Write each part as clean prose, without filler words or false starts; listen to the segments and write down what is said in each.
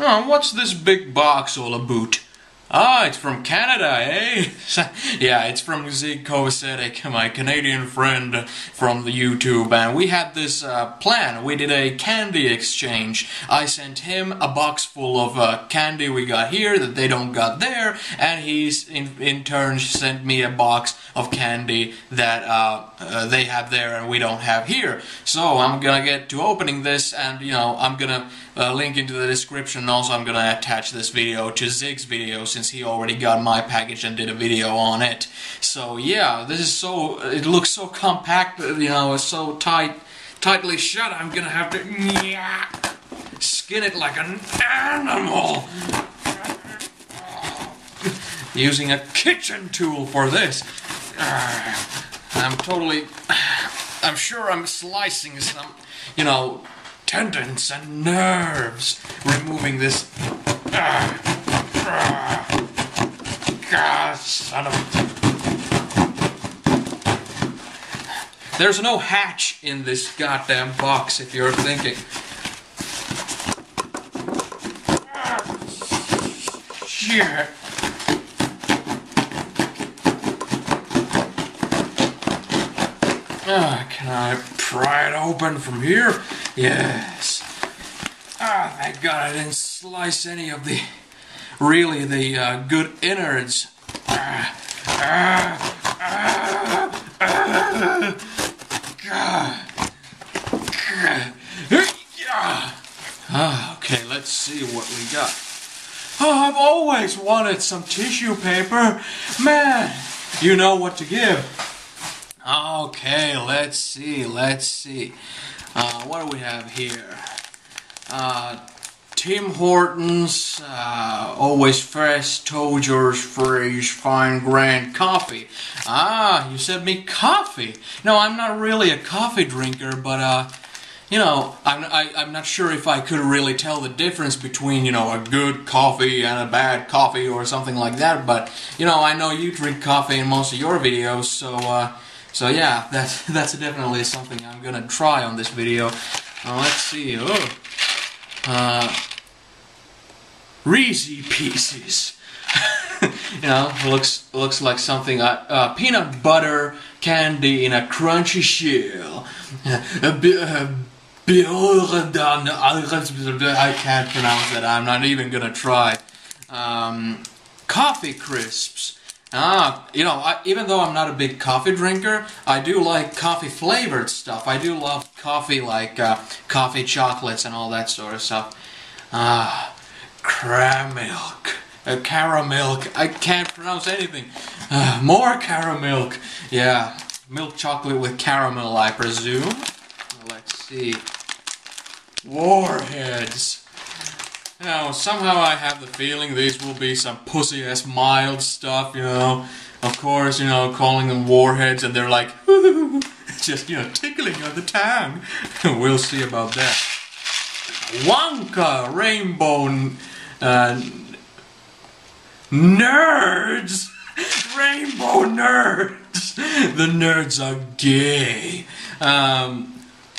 Oh, what's this big box all about? Ah, it's from Canada, eh? Yeah, it's from Zig Copasetic, my Canadian friend from the YouTube, and we had this plan. We did a candy exchange. I sent him a box full of candy we got here that they don't got there, and he in turn sent me a box of candy that they have there and we don't have here. So I'm gonna get to opening this, and you know, I'm gonna link into the description. Also, I'm gonna attach this video to Zig's video, since he already got my package and did a video on it. So yeah, this is so, it looks so compact, you know, it's so tightly shut. I'm gonna have to skin it like an animal, using a kitchen tool for this. I'm sure I'm slicing some, you know, tendons and nerves, removing this. God, son of a... There's no hatch in this goddamn box, if you're thinking. Shit. Can I pry it open from here? Yes. Ah, thank God I didn't slice any of the... really, the good innards. Okay, let's see what we got. Oh, I've always wanted some tissue paper. Man, you know what to give. Okay, let's see, let's see. What do we have here? Tim Hortons, always fresh, Folgers fresh, fine grand coffee. Ah, you sent me coffee. No, I'm not really a coffee drinker, but you know, I'm not sure if I could really tell the difference between, you know, a good coffee and a bad coffee or something like that. But you know, I know you drink coffee in most of your videos, so yeah, that's definitely something I'm gonna try on this video. Let's see. Oh. Reese's Pieces. You know, looks like something peanut butter candy in a crunchy shell. I can't pronounce that. I'm not even gonna try. Coffee Crisps. Ah, you know, even though I'm not a big coffee drinker, I do like coffee-flavored stuff. I do love coffee, like coffee chocolates and all that sort of stuff. Ah, Caramilk. Caramilk. I can't pronounce anything. More Caramilk. Yeah, milk chocolate with caramel, I presume. Let's see. Warheads. You know, somehow I have the feeling these will be some pussy-ass mild stuff, you know. Of course, you know, calling them warheads and they're like, ooh, just, you know, tickling on the tongue. We'll see about that. Wonka Rainbow... nerds! Rainbow nerds! The nerds are gay.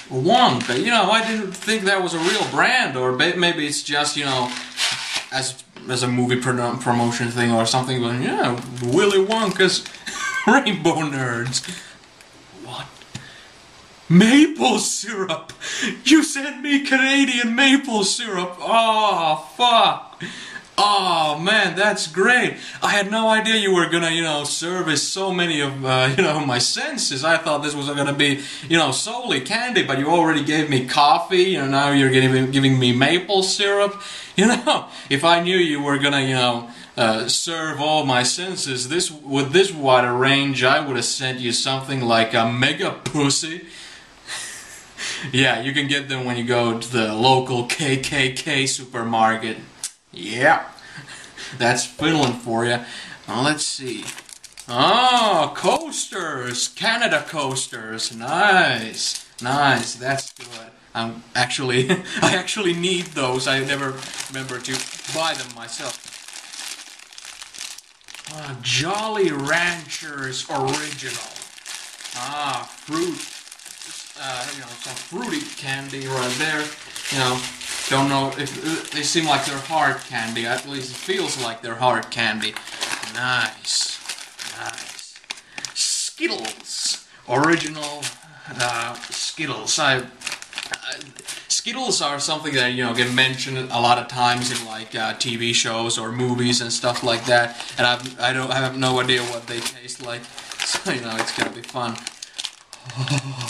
Wonka, you know, I didn't think that was a real brand, or maybe it's just, you know, as a movie promotion thing or something, but yeah, Willy Wonka's Rainbow Nerds. What? Maple syrup! You sent me Canadian maple syrup! Oh, fuck! Oh man, that's great! I had no idea you were gonna, you know, service so many of, you know, my senses. I thought this was gonna be, you know, solely candy, but you already gave me coffee, and now you're giving me maple syrup. You know, if I knew you were gonna, you know, serve all my senses with this wider range, I would have sent you something like a mega pussy. Yeah, you can get them when you go to the local KKK supermarket. Yeah, that's Finland for you. Now, let's see. Oh, coasters! Canada coasters! Nice! Nice, that's good. I'm actually... I actually need those. I never remember to buy them myself. Jolly Ranchers Original. Ah, fruit. You know, some fruity candy right there. You know, Don't know if they seem like they're hard candy. At least it feels like they're hard candy. Nice. Nice. Skittles. Original Skittles. Skittles are something that, you know, get mentioned a lot of times in like TV shows or movies and stuff like that. And I have no idea what they taste like. So, you know, it's gonna be fun. Oh.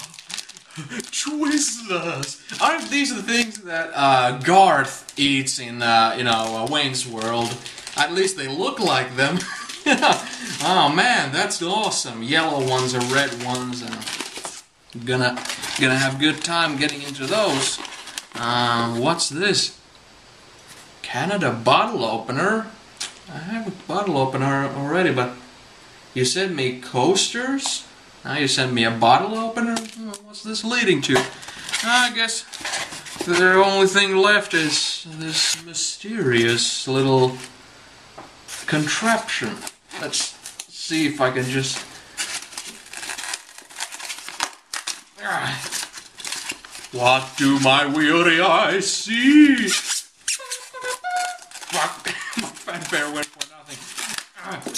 Twizzlers! Aren't these the things that Garth eats in, you know, Wayne's World? At least they look like them. Oh man, that's awesome! Yellow ones and red ones, and I'm gonna have a good time getting into those. What's this? Canada bottle opener? I have a bottle opener already, but you sent me coasters? Now you send me a bottle opener? What's this leading to? I guess the only thing left is this mysterious little contraption. Let's see if I can just... What do my weary eyes see? Fuck, my fanfare went for nothing.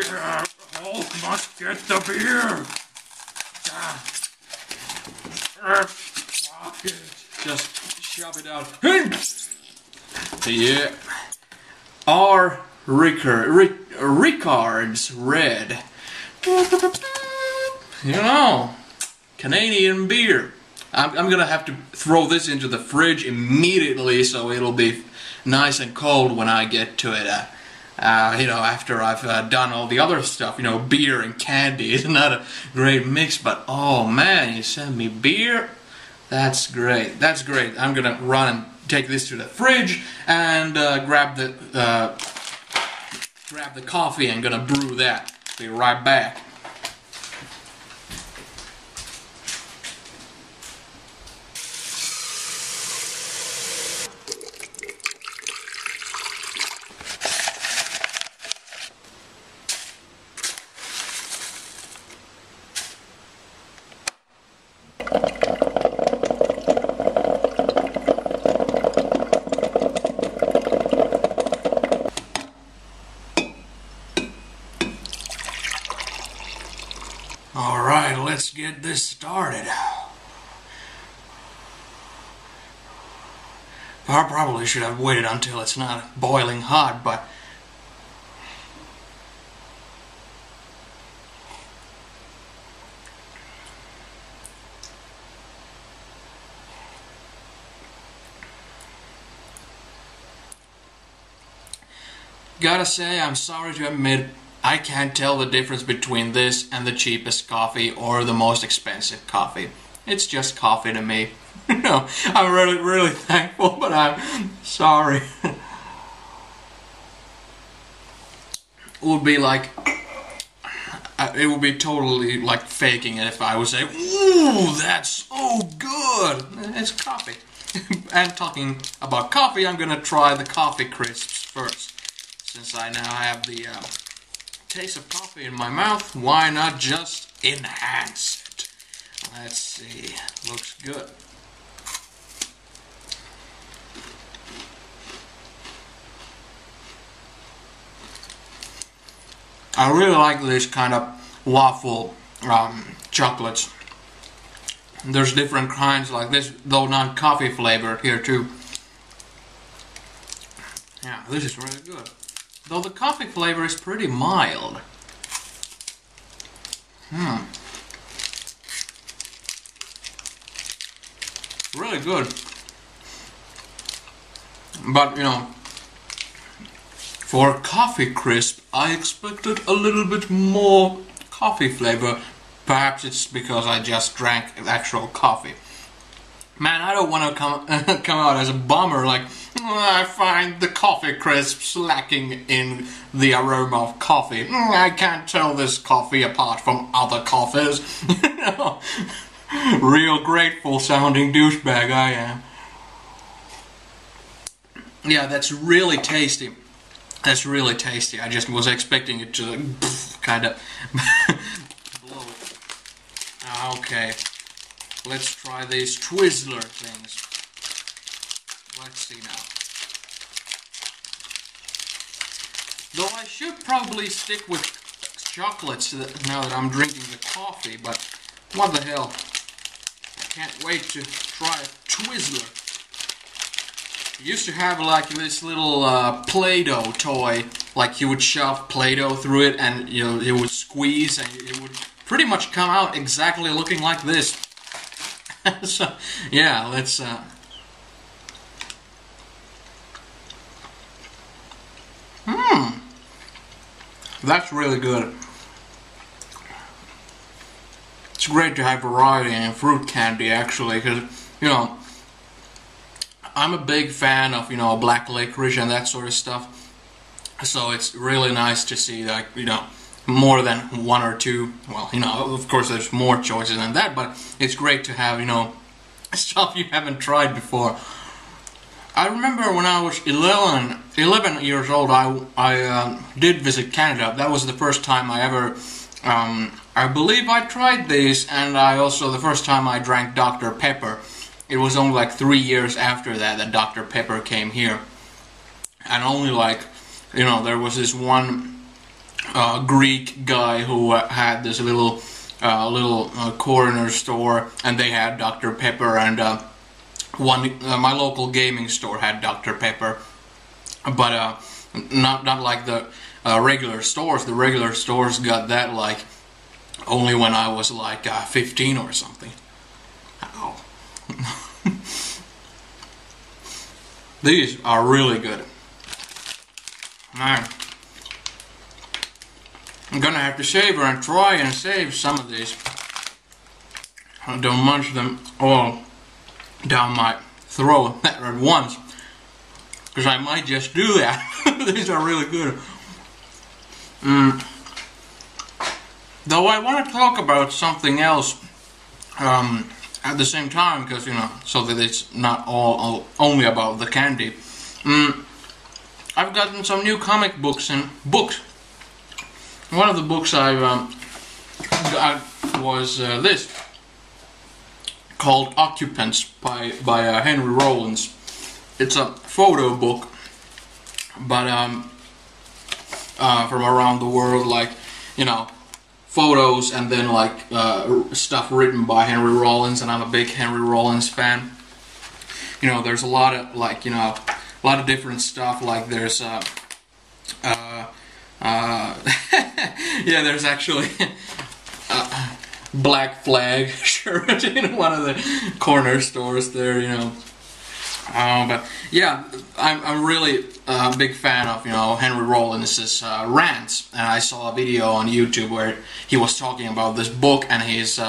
Yeah. Hulk must get the beer! Fuck it. Just shove it out. Yeah. Our Rickard's Red. You know, Canadian beer. I'm gonna have to throw this into the fridge immediately so it'll be nice and cold when I get to it. You know, after I've done all the other stuff, you know, beer and candy is not a great mix, but oh man, you sent me beer? That's great, that's great. I'm gonna run and take this to the fridge and grab the coffee and gonna brew that. Be right back. Let's get this started. I probably should have waited until it's not boiling hot, but gotta say, I'm sorry to admit, I can't tell the difference between this and the cheapest coffee or the most expensive coffee. It's just coffee to me. No, I'm really, really thankful, but I'm sorry. It would be like... it would be totally like faking it if I would say, ooh, that's so good! It's coffee. And talking about coffee, I'm gonna try the Coffee Crisps first. Since I now have the... taste of coffee in my mouth, why not just enhance it? Let's see, looks good. I really like these kind of waffle chocolates. There's different kinds like this, though non-coffee flavored here too. Yeah, this is really good. Though the coffee flavor is pretty mild. Really good. But, you know, for Coffee Crisp, I expected a little bit more coffee flavor. Perhaps it's because I just drank actual coffee. Man, I don't want to come out as a bummer like, I find the Coffee Crisps lacking in the aroma of coffee. I can't tell this coffee apart from other coffees. Real grateful sounding douchebag I am. Yeah, that's really tasty. That's really tasty. I just was expecting it to kind of blow. Okay. Let's try these Twizzler things. let's see now. Though I should probably stick with chocolates now that I'm drinking the coffee, but what the hell. I can't wait to try a Twizzler. You used to have like this little Play-Doh toy, like you would shove Play-Doh through it and you know, it would squeeze and it would pretty much come out exactly looking like this. So, yeah, let's... That's really good. It's great to have variety in fruit candy actually, because, you know, I'm a big fan of, you know, black licorice and that sort of stuff, so it's really nice to see, like, you know, more than one or two. Well, you know, of course there's more choices than that, but it's great to have, you know, stuff you haven't tried before. I remember when I was 11 years old, I did visit Canada. That was the first time I ever, I believe I tried these, and I also, the first time I drank Dr. Pepper. It was only like 3 years after that that Dr. Pepper came here, and only like, you know, there was this one Greek guy who had this little corner store, and they had Dr. Pepper, and my local gaming store had Dr. Pepper, but not like the regular stores. The regular stores got that like only when I was like 15 or something. Ow. These are really good. Man, I'm gonna have to savor and try and save some of these. I don't munch them all down my throat at once, because I might just do that. These are really good. Though I want to talk about something else at the same time, because, you know, so that it's not all only about the candy. I've gotten some new comic books and books. One of the books I got was this, called Occupants by Henry Rollins. It's a photo book, but from around the world, like, you know, photos and then like stuff written by Henry Rollins, and I'm a big Henry Rollins fan. You know, there's a lot of like, you know, a lot of different stuff. Like there's yeah, there's actually a Black Flag shirt in one of the corner stores there, you know. But yeah, I'm really a big fan of, you know, Henry Rollins' rants, and I saw a video on YouTube where he was talking about this book and his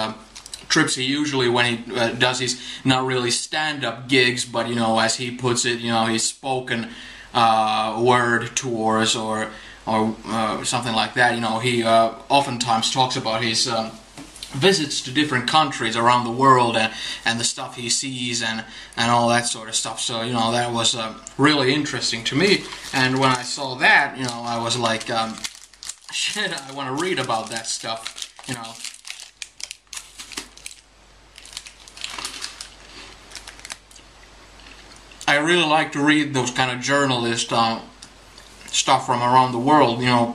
trips he usually when he does his not really stand-up gigs, but, you know, as he puts it, you know, his spoken word tours or something like that. You know, he oftentimes talks about his visits to different countries around the world and the stuff he sees and all that sort of stuff. So, you know, that was really interesting to me, and when I saw that, you know, I was like, shit, I want to read about that stuff, you know. I really like to read those kind of journalist stuff from around the world, you know,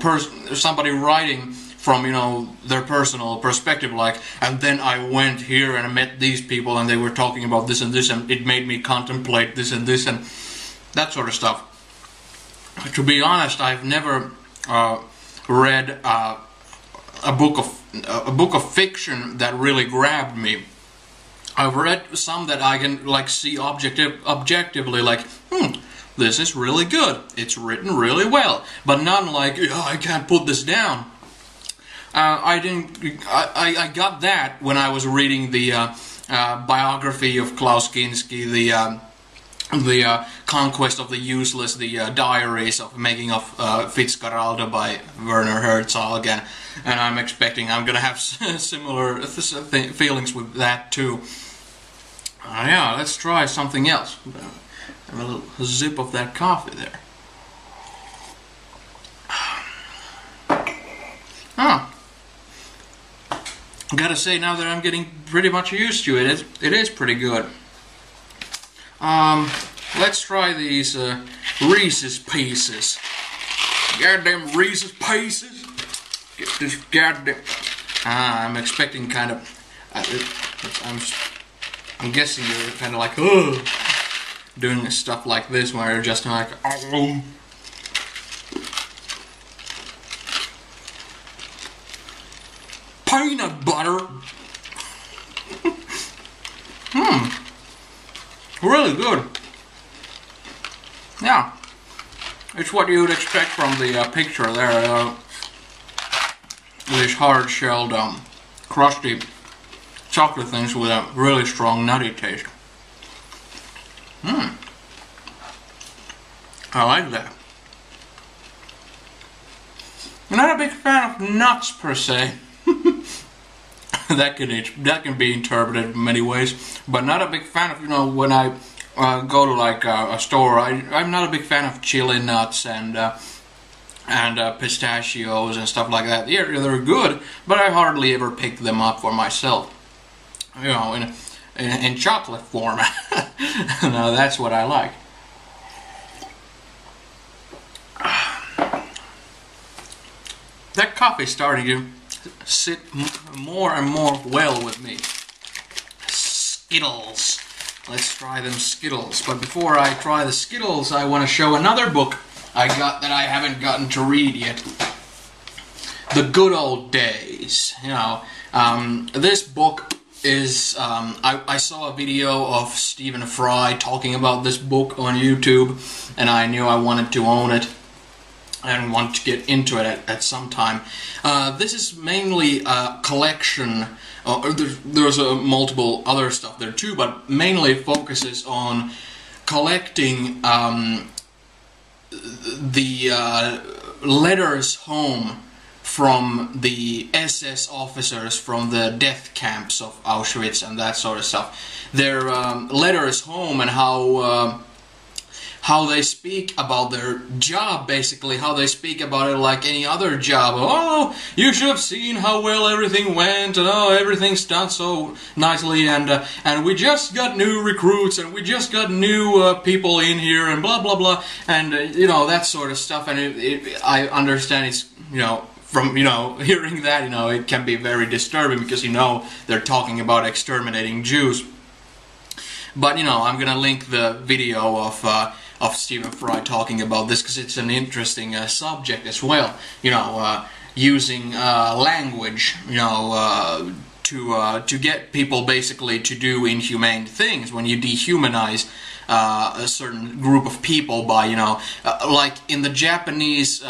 somebody writing from, you know, their personal perspective, like, and then I went here and I met these people and they were talking about this and this and it made me contemplate this and this and that sort of stuff. To be honest, I've never read a book of fiction that really grabbed me. I've read some that I can like see objectively, like, this is really good, it's written really well, but none like, oh, I can't put this down. I got that when I was reading the biography of Klaus Kinski, the Conquest of the Useless, the diaries of making of Fitzcarraldo by Werner Herzog, and I'm expecting I'm gonna have similar feelings with that too. Yeah, let's try something else. Have a little sip of that coffee there. Gotta say, now that I'm getting pretty much used to it, it is pretty good. Let's try these Reese's Pieces. Goddamn Reese's Pieces. Get this goddamn... I'm expecting kind of... I'm guessing you're kind of like, ugh, doing stuff like this where you're just like, oh. Peanut butter. Really good. Yeah. It's what you would expect from the picture there. These hard-shelled, crusty chocolate things with a really strong nutty taste. Hmm. I like that. I'm not a big fan of nuts per se. That can be interpreted in many ways, but not a big fan of, you know, when I go to like a store, I'm not a big fan of chili nuts and pistachios and stuff like that. Yeah, they're good, but I hardly ever pick them up for myself, you know, in chocolate form. Now that's what I like. That coffee's starting to sit more and more well with me. Skittles. Let's try them Skittles. But before I try the Skittles, I want to show another book I got that I haven't gotten to read yet. The Good Old Days. You know, this book is... I saw a video of Stephen Fry talking about this book on YouTube, and I knew I wanted to own it and want to get into it at some time. This is mainly a collection. There's multiple other stuff there too, but mainly focuses on collecting the letters home from the SS officers from the death camps of Auschwitz and that sort of stuff. Their letters home and how they speak about their job, basically. How they speak about it like any other job. Oh, you should have seen how well everything went, and oh, everything's done so nicely, and we just got new recruits, and we just got new people in here, and blah, blah, blah, and, you know, that sort of stuff, and I understand it's, you know, from, you know, hearing that, you know, it can be very disturbing, because, you know, they're talking about exterminating Jews. But, you know, I'm gonna link the video of Stephen Fry talking about this, because it's an interesting subject as well. You know, using language, you know, to get people basically to do inhumane things when you dehumanize a certain group of people by, you know, like in the Japanese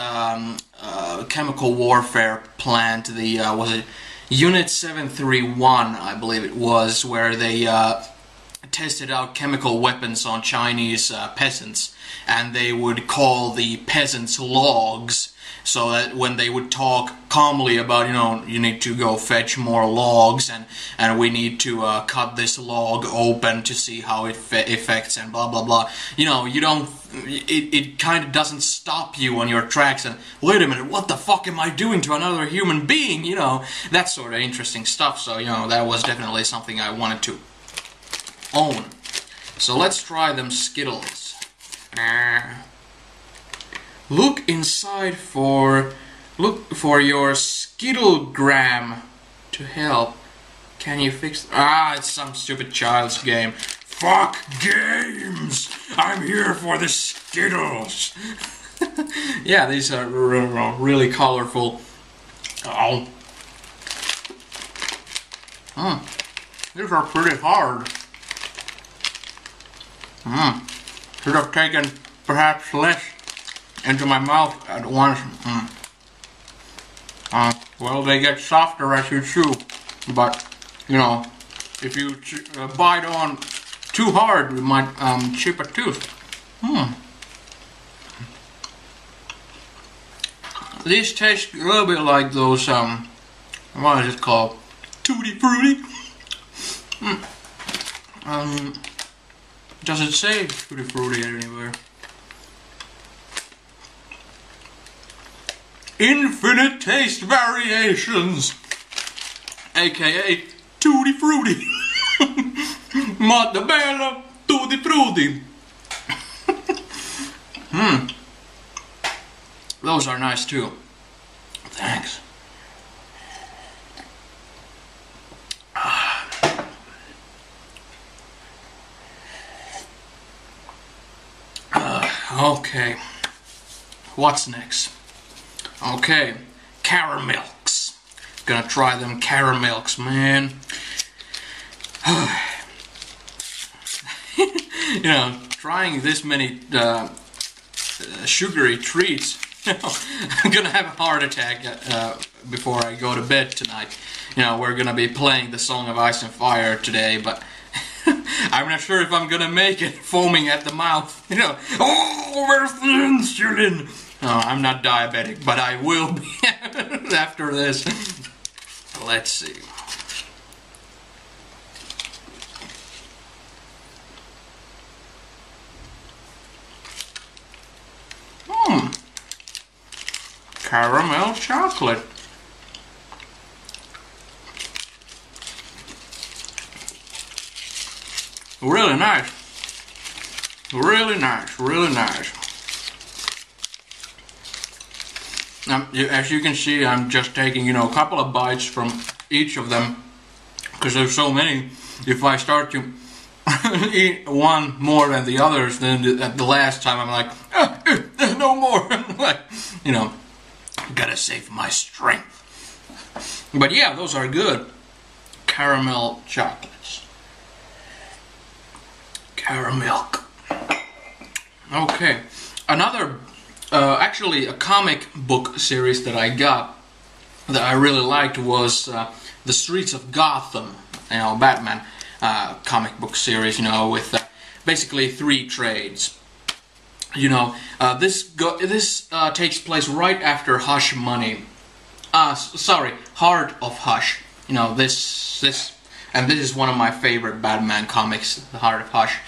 chemical warfare plant, the was it Unit 731, I believe it was, where they tested out chemical weapons on Chinese peasants, and they would call the peasants logs, so that when they would talk calmly about, you know, you need to go fetch more logs, and we need to cut this log open to see how it affects, and blah blah blah, you know, you don't, it kind of doesn't stop you on your tracks, and wait a minute, what the fuck am I doing to another human being, you know, that sort of interesting stuff. So, you know, that was definitely something I wanted to own. So let's try them Skittles. Look inside for... Look for your Skittlegram to help. Can you fix... Ah, it's some stupid child's game. Fuck games! I'm here for the Skittles! Yeah, these are really colorful. Oh. These are pretty hard. Should have taken perhaps less into my mouth at once. Well, they get softer as you chew, but, you know, if you bite on too hard, you might chip a tooth. These taste a little bit like those, what is it called? Tutti Frutti? Does it say Tutti Frutti anywhere? Infinite taste variations, aka Tutti Frutti. Mozzarella Tutti Frutti. Those are nice too. Thanks. Okay. What's next? Okay. Caramilks. Gonna try them Caramilks, man. You know, trying this many sugary treats, you know, I'm gonna have a heart attack before I go to bed tonight. You know, we're gonna be playing the Song of Ice and Fire today, but I'm not sure if I'm gonna make it, foaming at the mouth, you know. Oh, where's the insulin? No, I'm not diabetic, but I will be after this. Let's see. Caramel chocolate. Really nice. Really nice. Really nice. As you can see, I'm just taking, you know, a couple of bites from each of them because there's so many. If I start to eat one more than the others, then at the last time I'm like, ah, no more. Like, you know. Gotta save my strength. But yeah, those are good. Caramel chocolates. Caramilk. Okay. Another, actually a comic book series that I got that I really liked was the Streets of Gotham, you know, Batman comic book series, you know, with basically 3 trades. You know, this takes place right after Hush Money. Sorry, Heart of Hush. You know, this is one of my favorite Batman comics, the Heart of Hush.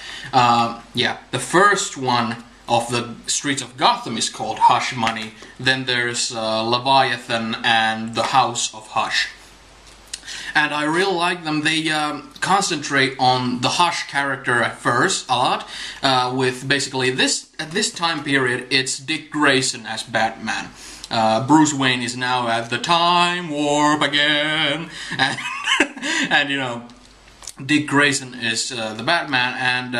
Yeah, the first one of the Streets of Gotham is called Hush Money. Then there's Leviathan and the House of Hush. And I really like them. They concentrate on the Hush character at first a lot, with basically at this time period it's Dick Grayson as Batman. Bruce Wayne is now at the time warp again, and, and you know, Dick Grayson is the Batman, and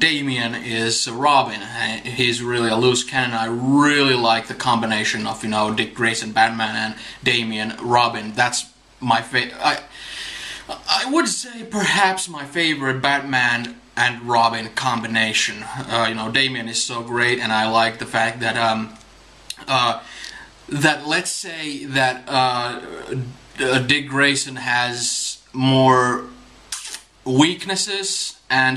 Damian is Robin. He's really a loose cannon. I really like the combination of, you know, Dick Grayson, Batman, and Damian, Robin. That's my I would say perhaps my favorite Batman and Robin combination. You know, Damian is so great, and I like the fact that let's say that Dick Grayson has more weaknesses and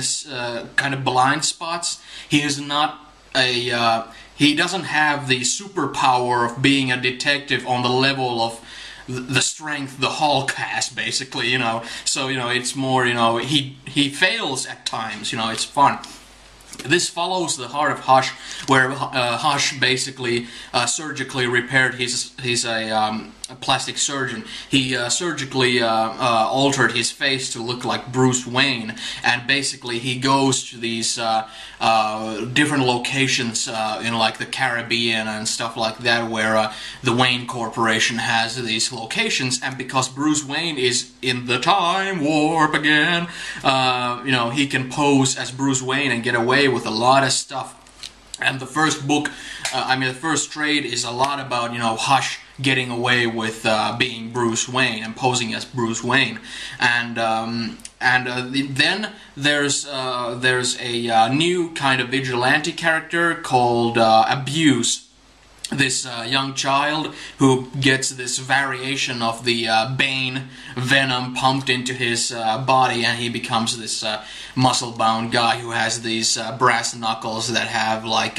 kind of blind spots. He is not a he doesn't have the superpower of being a detective on the level of the strength the Hulk has, basically, you know. So, you know, it's more, you know, he fails at times, you know. It's fun. This follows the Heart of Hush, where Hush basically surgically repaired his, a plastic surgeon. He surgically altered his face to look like Bruce Wayne, and basically he goes to these different locations in like the Caribbean and stuff like that, where the Wayne Corporation has these locations. And because Bruce Wayne is in the time warp again, you know, he can pose as Bruce Wayne and get away with a lot of stuff. And the first book, the first trade is a lot about, you know, Hush getting away with being Bruce Wayne and posing as Bruce Wayne. And then there's a new kind of vigilante character called Abuse. This young child who gets this variation of the Bane venom pumped into his body, and he becomes this muscle-bound guy who has these brass knuckles that have like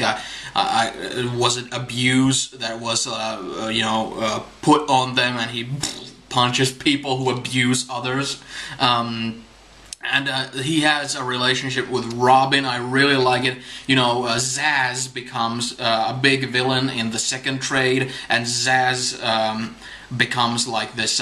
was it abuse that was you know, put on them, and he punches people who abuse others. And he has a relationship with Robin. I really like it. You know, Zaz becomes a big villain in the second trade, and Zaz becomes like this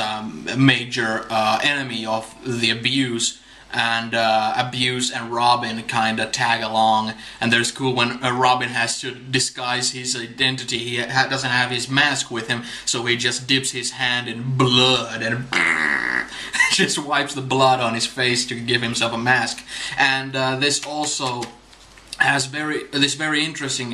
major enemy of the Abuse. and Abuse and Robin kind of tag along, and there's cool when Robin has to disguise his identity. He doesn't have his mask with him, so he just dips his hand in blood and just wipes the blood on his face to give himself a mask. And this also has this very interesting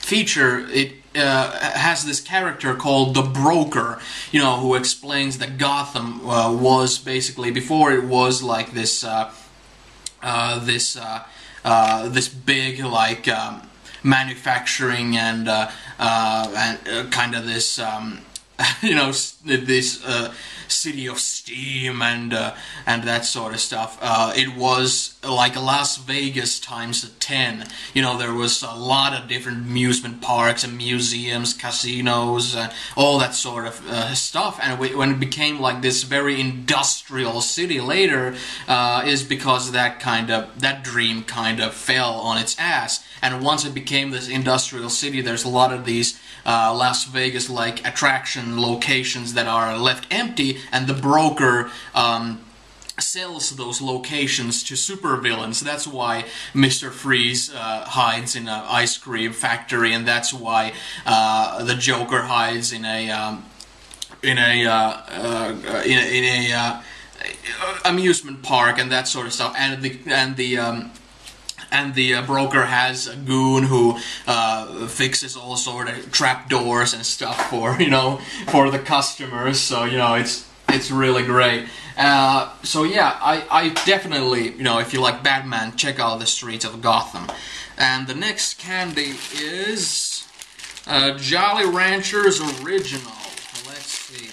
feature. It has this character called the Broker, you know, who explains that Gotham was basically, before it was like this this big like manufacturing and kind of this you know, this city of steam and that sort of stuff. It was like Las Vegas times 10. You know, there was a lot of different amusement parks and museums, casinos, all that sort of stuff. And when it became like this very industrial city later, is because that dream kind of fell on its ass. And once it became this industrial city, there's a lot of these Las Vegas-like attraction locations that are left empty, and the Broker sells those locations to supervillains. That's why Mr. Freeze hides in an ice cream factory, and that's why the Joker hides in a amusement park and that sort of stuff. And the Broker has a goon who fixes all sort of trap doors and stuff for, you know, for the customers. So, you know, it's really great. So yeah, I definitely, you know, if you like Batman, check out the Streets of Gotham. And the next candy is Jolly Ranchers Original. Let's see.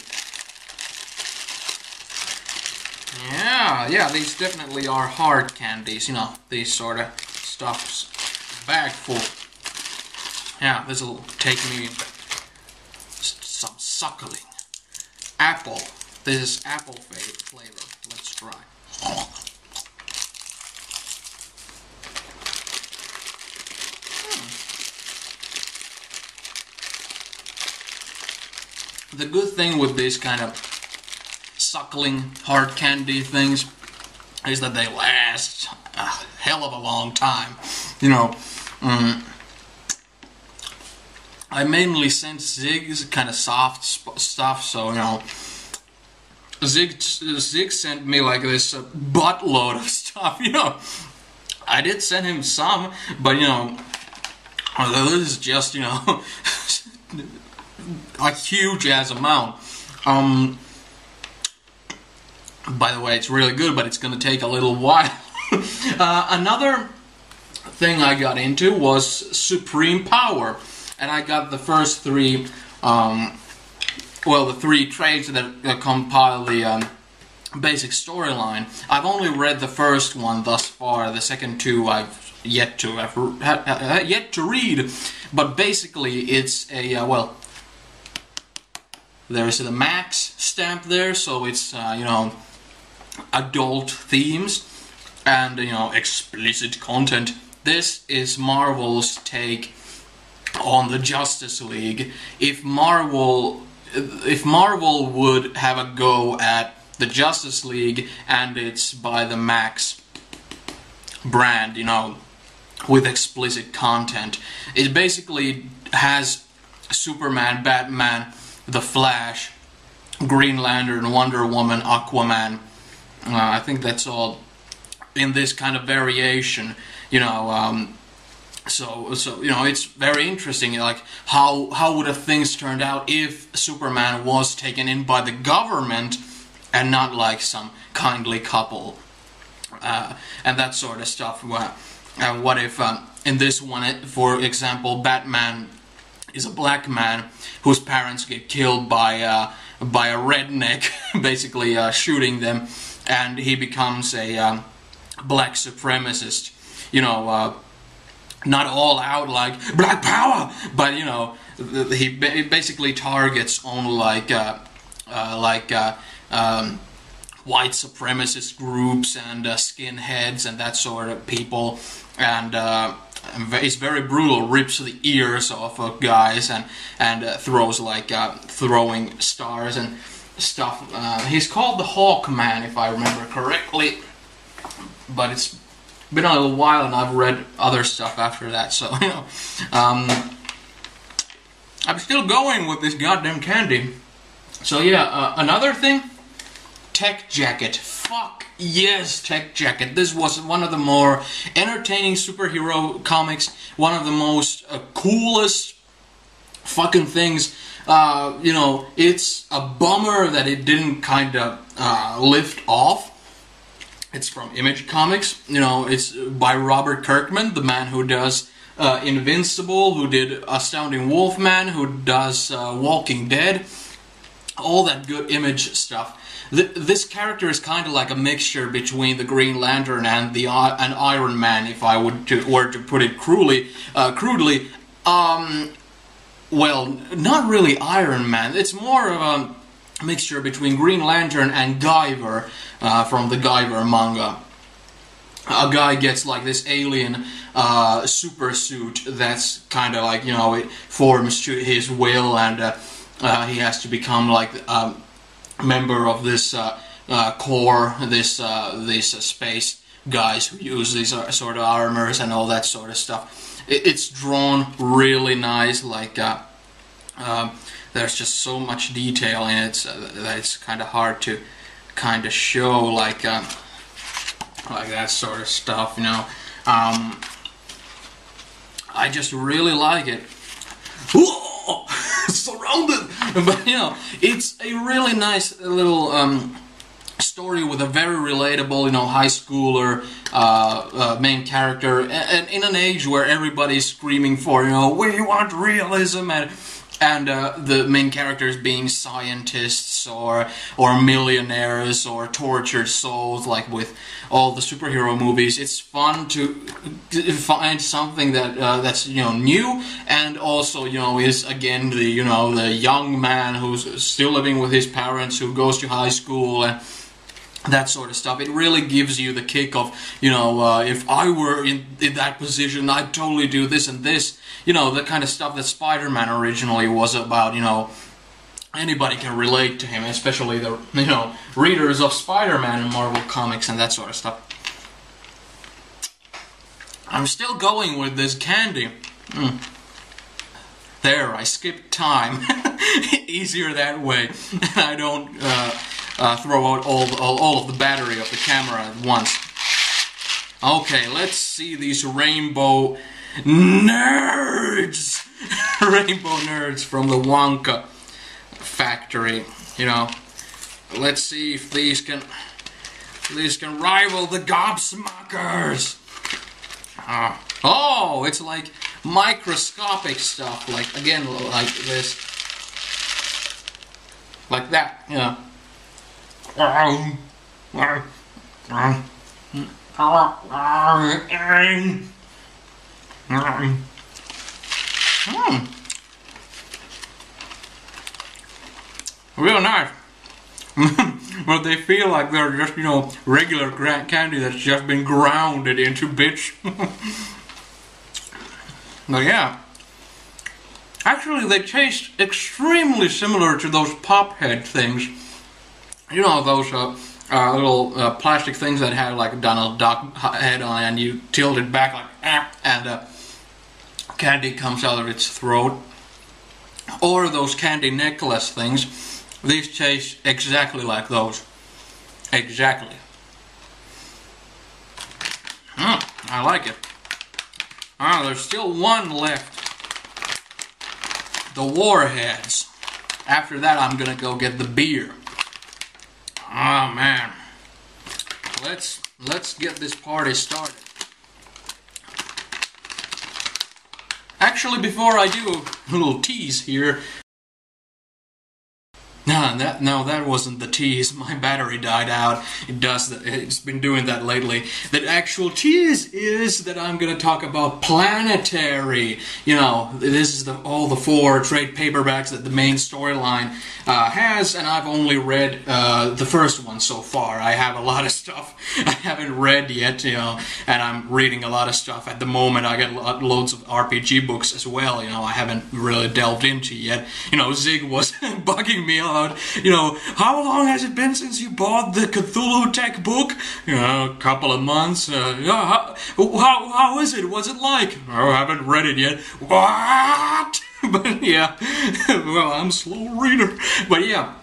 Yeah, these definitely are hard candies, you know, these sort of stuffs. Bag full. Yeah, this will take me some suckling. Apple. This is apple flavor. Let's try. The good thing with this kind of suckling hard candy things is that they last a hell of a long time. You know, I mainly sense Zig's kind of soft stuff, so, you know, Zig sent me like this buttload of stuff, you know. I did send him some, but, you know, this is just, you know, a huge ass amount. By the way, it's really good, but it's gonna take a little while. Another thing I got into was Supreme Power, and I got the first three, well, the three trades that compile the basic storyline. I've only read the first one thus far. The second two I've yet to read. But basically, it's a well, there is the Max stamp there, so it's you know, adult themes and, you know, explicit content. This is Marvel's take on the Justice League. If Marvel would have a go at the Justice League, and it's by the Max brand, you know, with explicit content. It basically has Superman, Batman, The Flash, Green Lantern, Wonder Woman, Aquaman. I think that's all in this kind of variation, you know. So you know, it's very interesting. Like, how would have things turned out if Superman was taken in by the government and not like some kindly couple and that sort of stuff? And what if in this one, for example, Batman is a black man whose parents get killed by a redneck, basically shooting them, and he becomes a black supremacist. You know. Not all out like black power, but, you know, he basically targets on like white supremacist groups and skinheads and that sort of people, and it's very brutal. Rips the ears off of guys and throws like throwing stars and stuff. He's called the Hawkman, if I remember correctly. but it's been a little while and I've read other stuff after that, so, you know, I'm still going with this goddamn candy. So yeah, another thing, Tech Jacket. Fuck yes, Tech Jacket. This was one of the more entertaining superhero comics, one of the most coolest fucking things. You know, it's a bummer that it didn't kind of lift off. It's from Image Comics, you know, it's by Robert Kirkman, the man who does Invincible, who did Astounding Wolfman, who does Walking Dead, all that good Image stuff. This character is kind of like a mixture between the Green Lantern and Iron Man, if I were to put it crudely. Well, not really Iron Man. It's more of a mixture between Green Lantern and Guyver from the Guyver manga. A guy gets like this alien super suit that's kind of like, you know, it forms to his will, and he has to become like a member of this corps, this space guys who use these sort of armors and all that sort of stuff. It's drawn really nice, like there's just so much detail in it that it's kind of hard to kind of show, like that sort of stuff, you know. I just really like it. Whoa! Surrounded! But, you know, it's a really nice little story with a very relatable, you know, high schooler main character, and in an age where everybody's screaming for, you know, we want realism, and the main characters being scientists or millionaires or tortured souls, like with all the superhero movies. It's fun to find something that that's, you know, new, and also, you know, is again the, you know, the young man who's still living with his parents, who goes to high school and that sort of stuff. It really gives you the kick of, you know, if I were in that position, I'd totally do this and this. You know, the kind of stuff that Spider-Man originally was about, you know, anybody can relate to him, especially the, you know, readers of Spider-Man and Marvel Comics and that sort of stuff. I'm still going with this candy. There, I skipped time. Easier that way. I don't... throw out all of the battery of the camera at once. Okay, let's see these rainbow nerds! Rainbow nerds from the Wonka factory, you know. Let's see if these can rival the gobsmackers! Oh, it's like microscopic stuff, like, again, like this. Like that, you know. Real nice. But they feel like they're just, you know, regular candy that's just been grounded into bitch. But yeah. Actually, they taste extremely similar to those pop head things. You know, those little plastic things that had like a Donald Duck head on, and you tilt it back like and candy comes out of its throat. Or those candy necklace things. These taste exactly like those. Exactly. I like it. Ah, there's still one left. The Warheads. After that, I'm gonna go get the beer. Oh man, let's get this party started. Actually, before I do, a little tease here. No, that wasn't the tease. My battery died out. It does that. It's been doing that lately. The actual tease is that I'm gonna talk about Planetary. You know, this is all the 4 trade paperbacks that the main storyline has, and I've only read the first one so far. I have a lot of stuff I haven't read yet, you know, and I'm reading a lot of stuff at the moment. I got loads of RPG books as well. You know, I haven't really delved into yet. You know, Zig was bugging me. about, you know, how long has it been since you bought the Cthulhu Tech book? You know, a couple of months. How is it? What's it like? Oh, I haven't read it yet. What? But yeah, well, I'm a slow reader. But yeah,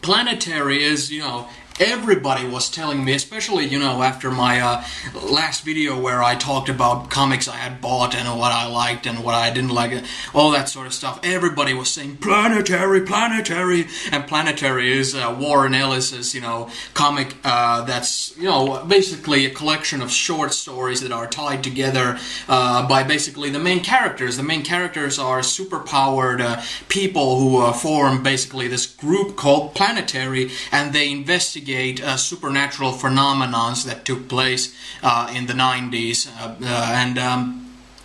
Planetary is, you know, everybody was telling me, especially, you know, after my last video where I talked about comics I had bought and what I liked and what I didn't like, all that sort of stuff. Everybody was saying, Planetary, Planetary. And Planetary is Warren Ellis's, you know, comic that's, you know, basically a collection of short stories that are tied together by basically the main characters. The main characters are superpowered people who form basically this group called Planetary, and they investigate supernatural phenomenons that took place in the 90s,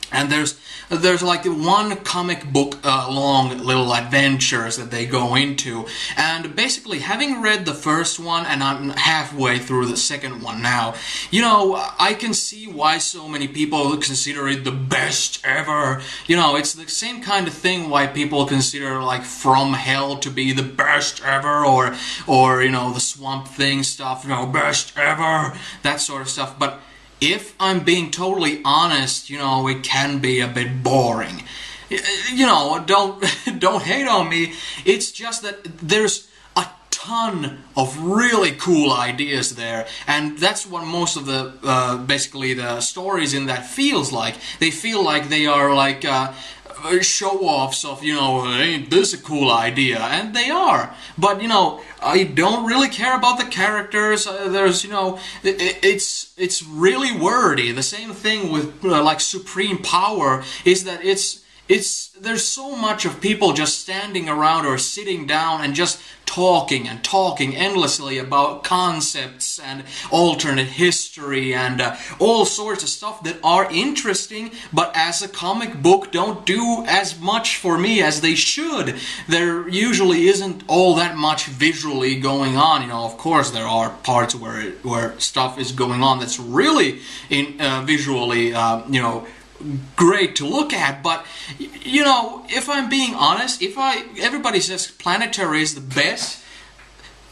and there's like one comic book long little adventures that they go into. And basically, having read the first one, and I'm halfway through the second one now, you know, I can see why so many people consider it the best ever. You know, it's the same kind of thing why people consider like From Hell to be the best ever, or you know, the Swamp Thing stuff, you know, best ever, that sort of stuff. But if I'm being totally honest, you know, it can be a bit boring. You know, don't hate on me. It's just that there's a ton of really cool ideas there, and that's what most of the basically the stories in that feels like. They feel like they are like show-offs of, you know, ain't this a cool idea, and they are. But, you know, I don't really care about the characters. There's, you know, it's really wordy. The same thing with, like, Supreme Power is that there's so much of people just standing around or sitting down and just talking and talking endlessly about concepts and alternate history and all sorts of stuff that are interesting, but as a comic book don't do as much for me as they should. There usually isn't all that much visually going on. You know, of course there are parts where stuff is going on that's really in visually, you know, great to look at, but you know, if I'm being honest, everybody says Planetary is the best.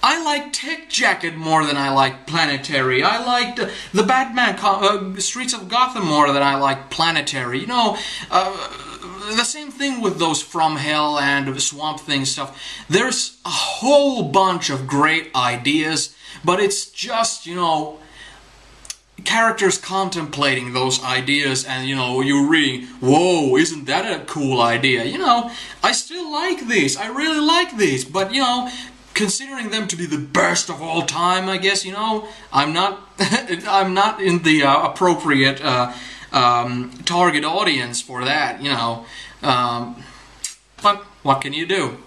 I like Tech Jacket more than I like Planetary. I liked the Batman Streets of Gotham more than I like Planetary. You know, the same thing with those From Hell and Swamp Thing stuff. There's a whole bunch of great ideas, but it's just, you know, characters contemplating those ideas, and you know, you read, whoa, isn't that a cool idea? You know, I still like these, I really like these, but you know, considering them to be the best of all time, I guess, you know, I'm not I'm not in the appropriate target audience for that, you know, but what can you do?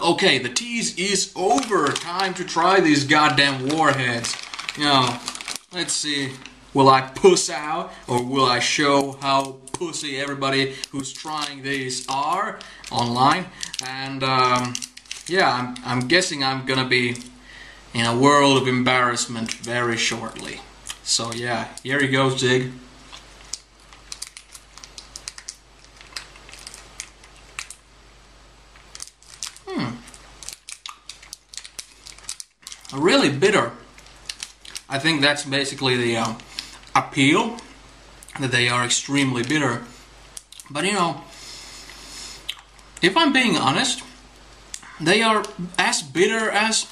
Okay, the tease is over, time to try these goddamn Warheads, you know. Let's see, will I puss out, or will I show how pussy everybody who's trying these are online? And yeah, I'm guessing I'm gonna be in a world of embarrassment very shortly. So yeah, here you go, Zig. Really bitter. I think that's basically the appeal, that they are extremely bitter. But you know, if I'm being honest, they are as bitter as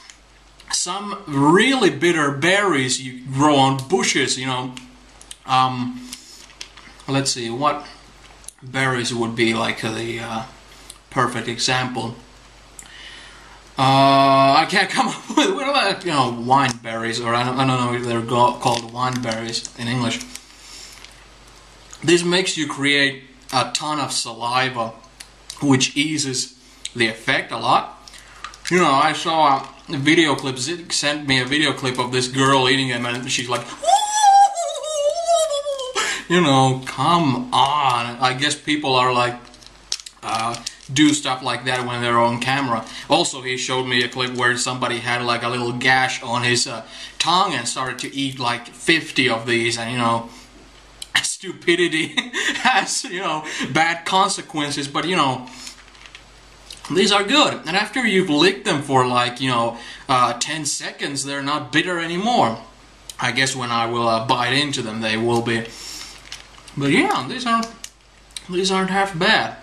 some really bitter berries you grow on bushes, you know. Let's see, what berries would be like the perfect example? I can't come up with, what about, you know, wine berries, or I don't know if they're called wine berries in English. This makes you create a ton of saliva, which eases the effect a lot. You know, I saw a video clip, Zig sent me a video clip of this girl eating them, and she's like, you know, come on. I guess people are like, do stuff like that when they're on camera. Also, he showed me a clip where somebody had like a little gash on his tongue and started to eat like 50 of these, and you know, stupidity has, you know, bad consequences, but you know, These are good, and after you've licked them for like, 10 seconds, they're not bitter anymore. I guess when I will bite into them, they will be. But yeah, these aren't half bad.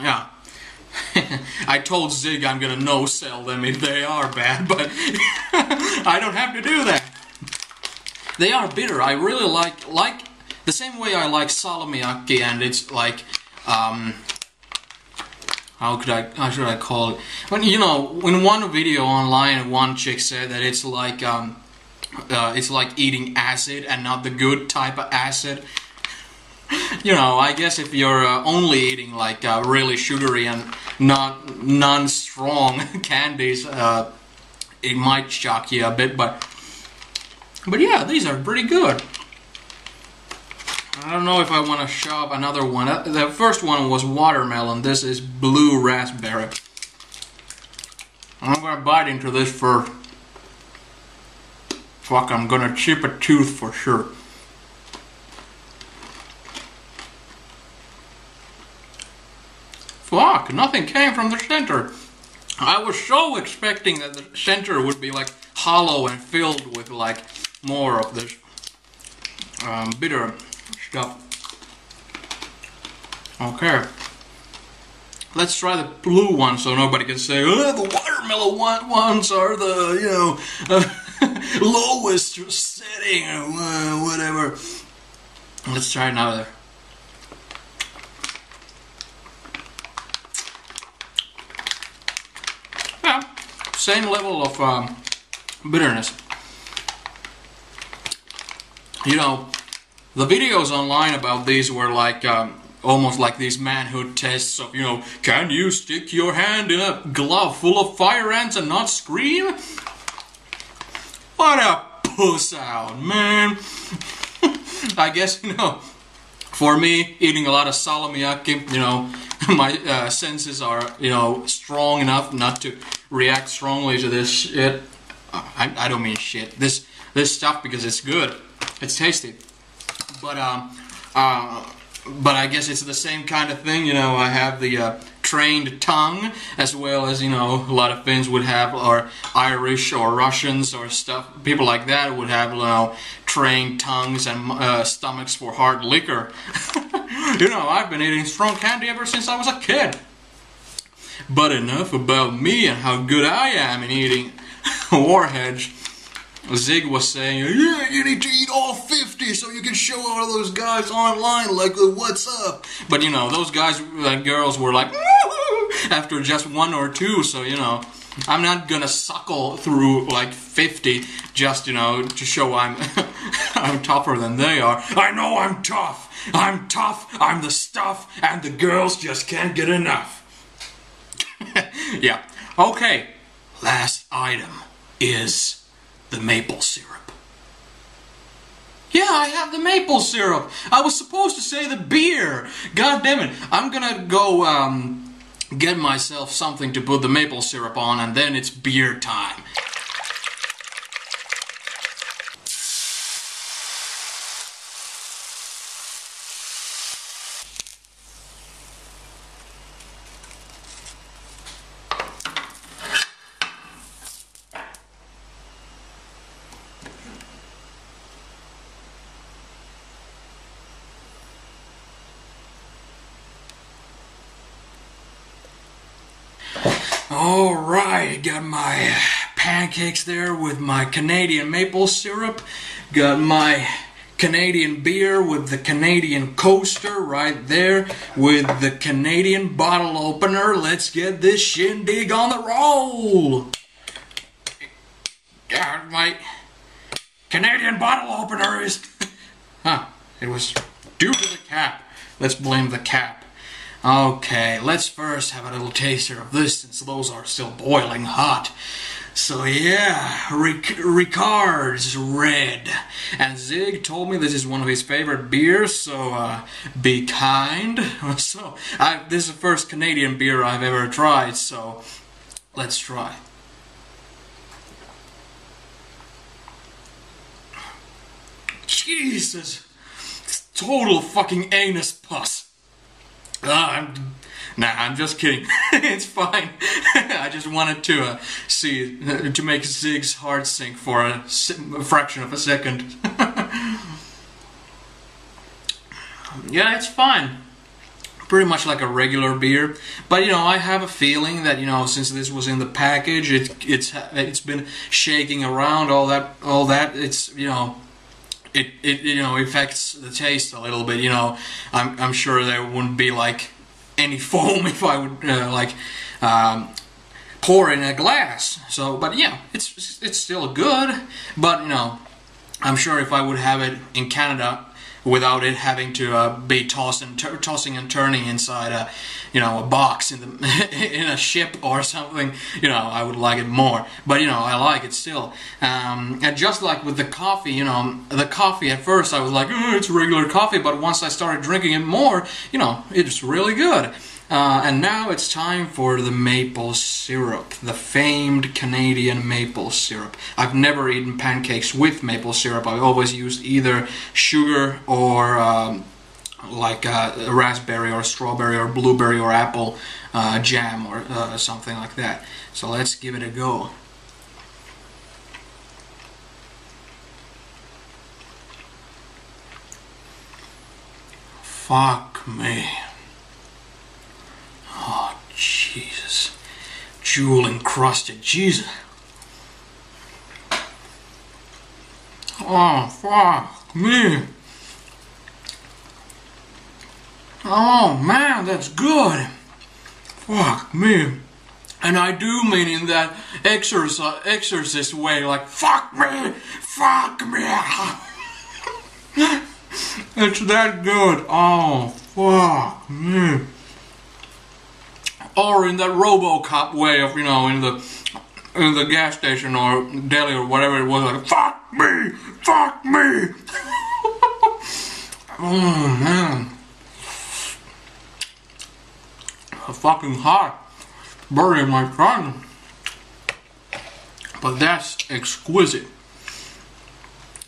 Yeah. I told Zig I'm gonna no-sell them if they are bad, but I don't have to do that. They are bitter. I really like the same way I like salmiakki, and it's like, how should I call it? When in one video online, one chick said that it's like eating acid and not the good type of acid. I guess if you're only eating like really sugary and not non-strong candies, it might shock you a bit, but yeah, these are pretty good. I don't know if I want to shop another one. The first one was watermelon. This is blue raspberry. I'm gonna bite into this first. Fuck, I'm gonna chip a tooth for sure. Fuck, nothing came from the center. I was so expecting that the center would be like hollow and filled with like more of this bitter stuff. Okay. Let's try the blue one so nobody can say, oh, the watermelon ones are the, lowest setting or whatever. Let's try another. Same level of bitterness. The videos online about these were like almost like these manhood tests of, can you stick your hand in a glove full of fire ants and not scream? What a puss out, man. I guess, for me, eating a lot of salmiakki, my senses are, strong enough not to react strongly to this shit. I don't mean shit. This stuff, because it's good, it's tasty. But I guess it's the same kind of thing. I have the trained tongue, as well as a lot of Finns would have, or Irish or Russians or stuff. People like that would have trained tongues and stomachs for hard liquor. I've been eating strong candy ever since I was a kid. But enough about me and how good I am in eating Warheads. Zig was saying, yeah, you need to eat all 50 so you can show all those guys online, like, what's up? But, those guys and girls were like, after just one or two, so, I'm not gonna suckle through, like, 50 just, to show I'm, I'm tougher than they are. I know I'm tough. I'm tough, I'm the stuff, and the girls just can't get enough. Yeah. Okay. Last item is the maple syrup. Yeah, I have the maple syrup. I was supposed to say the beer. God damn it. I'm gonna go get myself something to put the maple syrup on, and then it's beer time. Alright, got my pancakes there with my Canadian maple syrup. Got my Canadian beer with the Canadian coaster right there. With the Canadian bottle opener. Let's get this shindig on the roll! Got my Canadian bottle opener is... Huh, it was due to the cap. Let's blame the cap. Okay, let's first have a little taster of this, since those are still boiling hot. So yeah, Rickard's Red. And Zig told me this is one of his favorite beers, so be kind. So this is the first Canadian beer I've ever tried, so let's try. Jesus! It's total fucking anus pus. I'm just kidding. It's fine. I just wanted to to make Zig's heart sink for a fraction of a second. Yeah, it's fine. Pretty much like a regular beer, but you know, I have a feeling that, you know, since this was in the package, it's been shaking around all that. It's, you know, it you know, affects the taste a little bit. You know, I'm sure there wouldn't be like any foam if I would pour in a glass. So, but yeah, it's still good. But you know, I'm sure if I would have it in Canada, without it having to be tossing and turning inside a, you know, a box in the in a ship or something, you know, I would like it more. But you know, I like it still. And just like with the coffee, you know, the coffee at first I was like, it's regular coffee, but once I started drinking it more, you know, it's really good. And now it's time for the maple syrup, the famed Canadian maple syrup. I've never eaten pancakes with maple syrup. I've always used either sugar or raspberry or strawberry or blueberry or apple jam or something like that. So let's give it a go. Fuck me. Oh, Jesus. Jewel-encrusted, Jesus. Oh, fuck me. Oh, man, that's good. Fuck me. And I do mean in that exorcist way, like, fuck me, fuck me. It's that good. Oh, fuck me. Or in that RoboCop way of, you know, in the gas station or deli or whatever it was, like, fuck me, fuck me. Oh man, it's fucking hot, burning my tongue. But that's exquisite.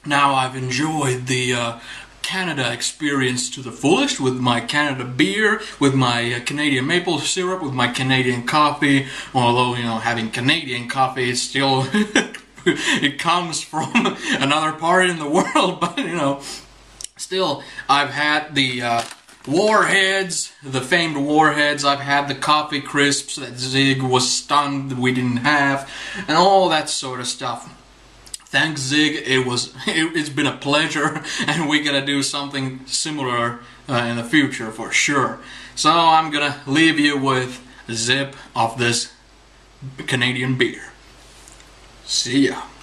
Now I've enjoyed the Canada experience to the fullest with my Canada beer, with my Canadian maple syrup, with my Canadian coffee. Although, you know, having Canadian coffee is still it comes from another part in the world, but you know, still I've had the Warheads, the famed Warheads. I've had the Coffee Crisps that Zig was stunned that we didn't have, and all that sort of stuff. Thanks, Zig. It's been a pleasure, and we gotta do something similar in the future for sure. So I'm gonna leave you with a sip of this Canadian beer. See ya.